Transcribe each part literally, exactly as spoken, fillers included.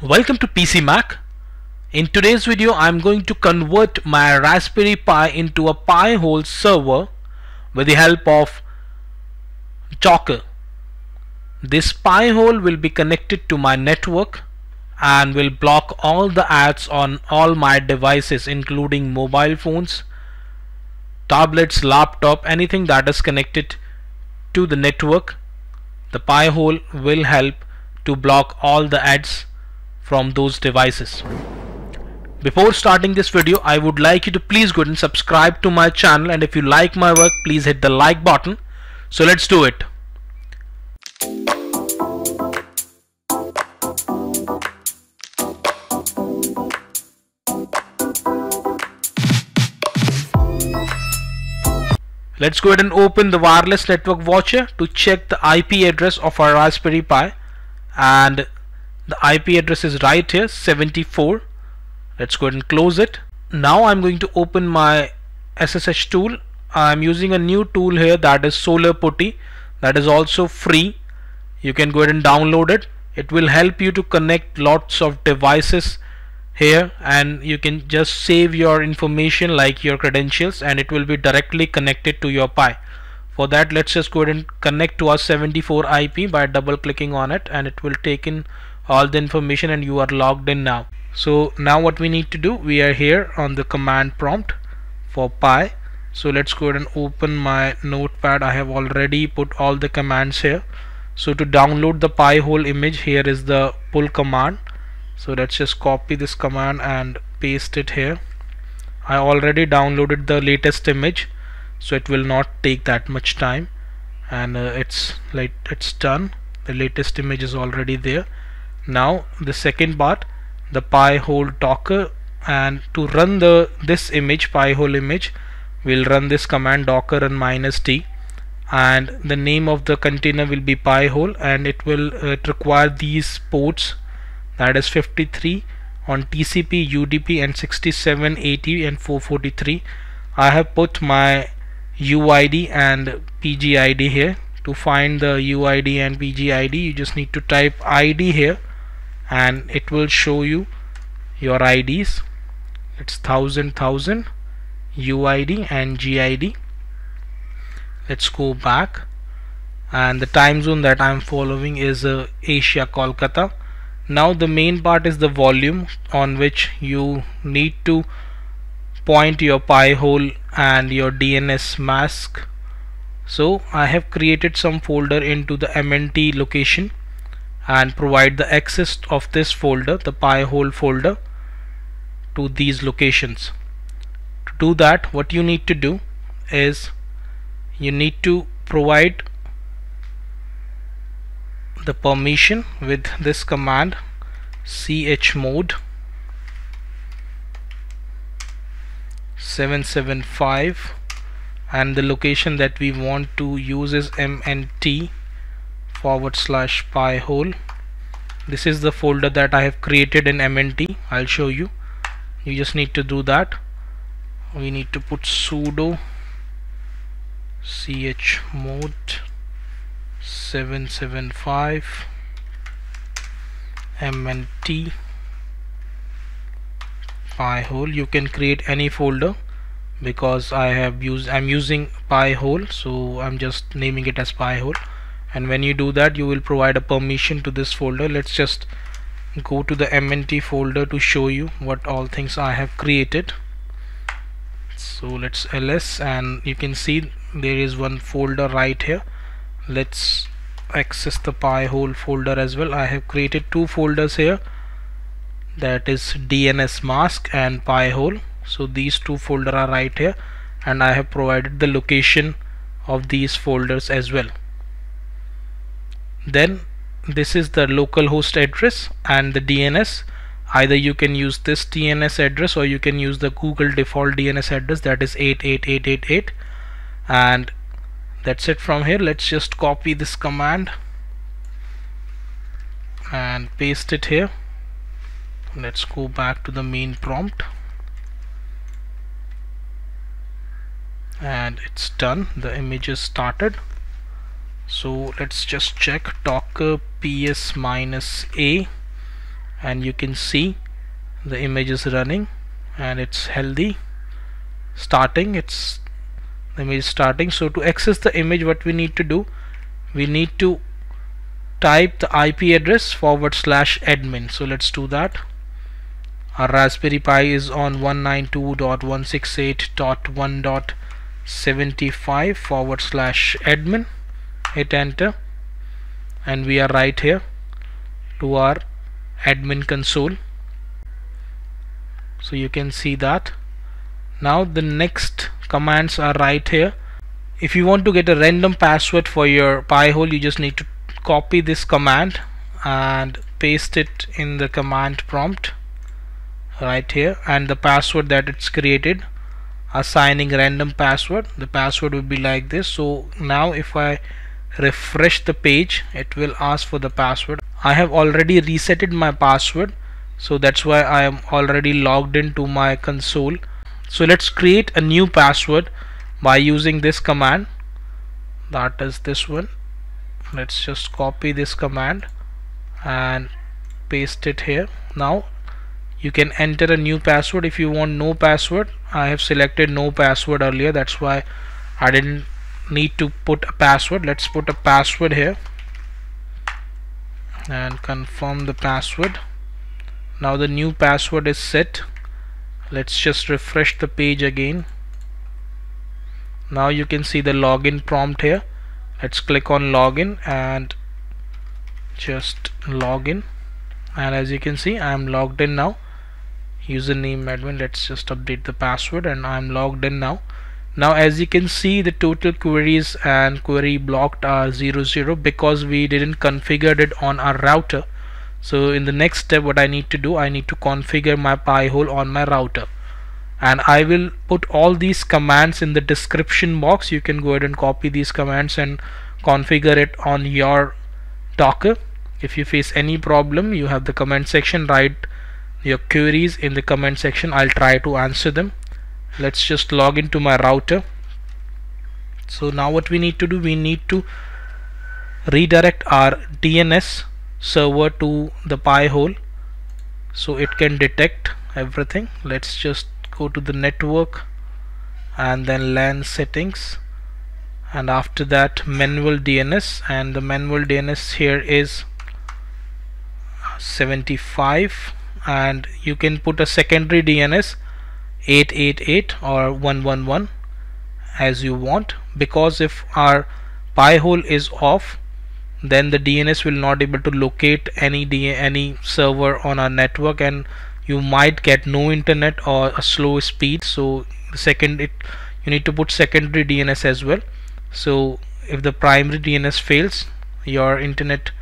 Welcome to P C Mac. In today's video I'm going to convert my Raspberry Pi into a Pi-hole server with the help of Docker. This Pi-hole will be connected to my network and will block all the ads on all my devices, including mobile phones, tablets, laptop, anything that is connected to the network. The Pi-hole will help to block all the ads from those devices. Before starting this video, I would like you to please go ahead and subscribe to my channel, and if you like my work, please hit the like button. So let's do it. Let's go ahead and open the wireless network watcher to check the I P address of our Raspberry Pi, and the I P address is right here, seventy-four. Let's go ahead and close it. Now I'm going to open my S S H tool. I'm using a new tool here, that is Solar Putty, that is also free. You can go ahead and download it. It will help you to connect lots of devices here, and you can just save your information like your credentials, and it will be directly connected to your Pi. For that, let's just go ahead and connect to our seventy-four I P by double clicking on it, and it will take in all the information and you are logged in now. So now what we need to do, we are here on the command prompt for Pi. So let's go ahead and open my notepad. I have already put all the commands here. So to download the Pi-hole image, here is the pull command. So let's just copy this command and paste it here. I already downloaded the latest image, so it will not take that much time, and uh, it's like it's done. The latest image is already there. Now the second part, the Pi-hole Docker, and to run the this image, Pi-hole image, we'll run this command Docker and minus T, and the name of the container will be Pi-hole, and it will uh, it require these ports, that is fifty-three on T C P, U D P, and sixty-seven eighty and four forty-three. I have put my U I D and P G I D here. To find the U I D and P G I D, you just need to type I D here, and it will show you your I Ds. It's thousand thousand, U I D and G I D. Let's go back, and the time zone that I'm following is uh, Asia, Kolkata. Now the main part is the volume, on which you need to point your Pi-hole and your D N S mask. So I have created some folder into the M N T location and provide the access of this folder, the Pi-hole folder, to these locations. To do that, what you need to do is you need to provide the permission with this command chmod seven seven five, and the location that we want to use is M N T forward slash Pi-hole. This is the folder that I have created in M N T. I'll show you. You just need to do that. We need to put sudo chmod seven seven five M N T Pi-hole. You can create any folder, because I have used I'm using Pi-hole, so I'm just naming it as Pi-hole. And when you do that, you will provide a permission to this folder. Let's just go to the M N T folder to show you what all things I have created. So let's ls, and you can see there is one folder right here. Let's access the Pi-hole folder as well. I have created two folders here, that is D N S mask and Pi-hole. So these two folders are right here, and I have provided the location of these folders as well. Then this is the localhost address and the D N S. Either you can use this D N S address, or you can use the Google default D N S address, that is eight eight eight eight eight, and that's it. From here, let's just copy this command and paste it here. Let's go back to the main prompt, and it's done. The image is started. So let's just check docker ps minus a and you can see the image is running and it's healthy starting. It's the image is starting. So to access the image, what we need to do, we need to type the I P address forward slash admin. So let's do that. Our Raspberry Pi is on one ninety-two dot one sixty-eight dot one dot seventy-five forward slash admin. Hit enter and we are right here to our admin console. So you can see that. Now the next commands are right here. If you want to get a random password for your Pi-hole, you just need to copy this command and paste it in the command prompt right here, and the password that it's created, assigning random password. The password would be like this. So now if I refresh the page, it will ask for the password. I have already resetted my password, so that's why I am already logged into my console. So let's create a new password by using this command, that is this one. Let's just copy this command and paste it here. Now you can enter a new password if you want. No password, I have selected no password earlier, that's why I didn't need to put a password. Let's put a password here and confirm the password. Now the new password is set. Let's just refresh the page again. Now you can see the login prompt here. Let's click on login and just login, and as you can see I am logged in now. Username admin. Let's just update the password and I am logged in now. Now as you can see, the total queries and query blocked are zero zero because we didn't configure it on our router. So in the next step, what I need to do, I need to configure my Pi-hole on my router, and I will put all these commands in the description box. You can go ahead and copy these commands and configure it on your Docker. If you face any problem, you have the comment section. Write your queries in the comment section, I'll try to answer them. Let's just log into my router. So now what we need to do, we need to redirect our D N S server to the Pi-hole so it can detect everything. Let's just go to the network and then LAN settings, and after that manual D N S, and the manual D N S here is seventy-five, and you can put a secondary D N S eight eight eight or one one one as you want, because if our Pi-hole is off, then the D N S will not able to locate any D any server on our network, and you might get no internet or a slow speed. So second, it you need to put secondary D N S as well. So if the primary D N S fails, your internet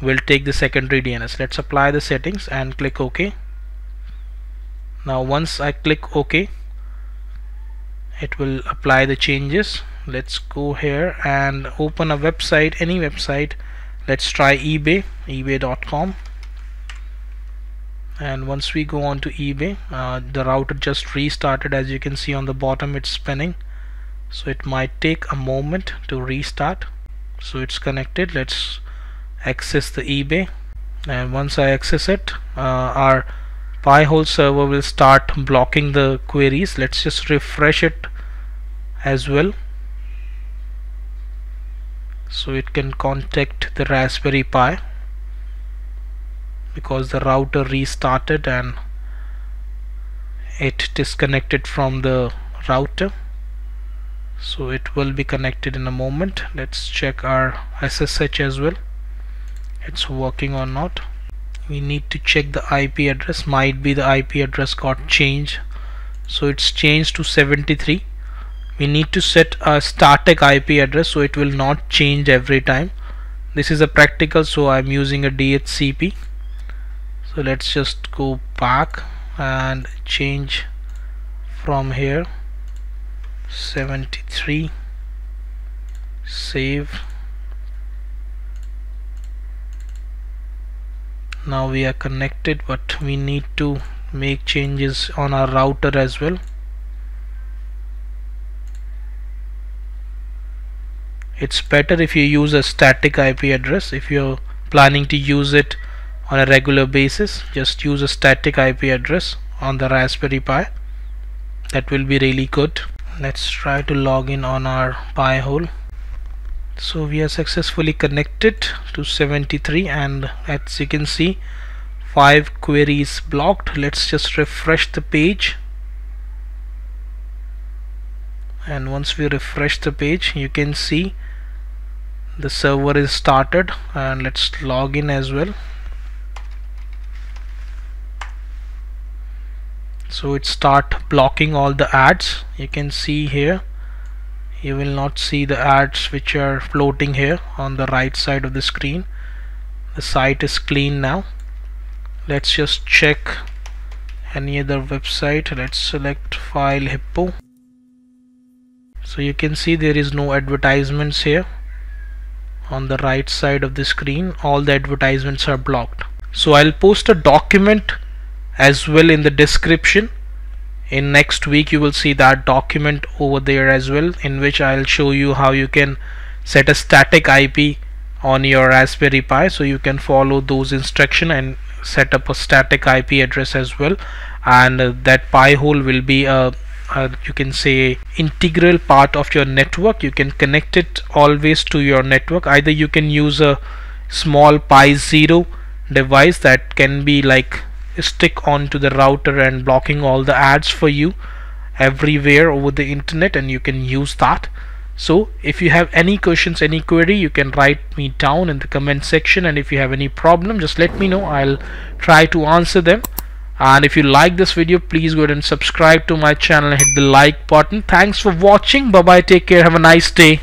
will take the secondary D N S. Let's apply the settings and click OK. Now once I click OK, it will apply the changes. Let's go here and open a website, any website. Let's try eBay, ebay dot com, and once we go on to eBay, uh, the router just restarted. As you can see on the bottom, it's spinning, so it might take a moment to restart. So it's connected. Let's access the eBay, and once I access it, uh, our Pi-hole server will start blocking the queries. Let's just refresh it as well so it can contact the Raspberry Pi, because the router restarted and it disconnected from the router, so it will be connected in a moment. Let's check our S S H as well, it's working or not. We need to check the I P address. Might be the I P address got changed, so it's changed to seventy-three. We need to set a static I P address so it will not change every time. This is a practical, so I'm using a D H C P. So let's just go back and change from here seventy-three, save. Now we are connected, but we need to make changes on our router as well. It's better if you use a static I P address. If you're planning to use it on a regular basis, just use a static I P address on the Raspberry Pi. That will be really good. Let's try to log in on our Pi-hole. So we are successfully connected to seventy-three, and as you can see, five queries blocked. Let's just refresh the page, and once we refresh the page, you can see the server is started. And let's log in as well. So it start blocking all the ads. You can see here, you will not see the ads which are floating here on the right side of the screen. The site is clean now. Let's just check any other website. Let's select File Hippo. So you can see there is no advertisements here on the right side of the screen. All the advertisements are blocked. So I'll post a document as well in the description. In next week you will see that document over there as well, in which I'll show you how you can set a static I P on your Raspberry Pi. So you can follow those instructions and set up a static I P address as well, and uh, that Pi-hole will be a, a you can say integral part of your network. You can connect it always to your network. Either you can use a small Pi zero device that can be like stick onto the router and blocking all the ads for you everywhere over the internet, and you can use that. So if you have any questions, any query, you can write me down in the comment section, and if you have any problem, just let me know. I'll try to answer them. And if you like this video, please go ahead and subscribe to my channel and hit the like button. Thanks for watching. Bye bye, take care, have a nice day.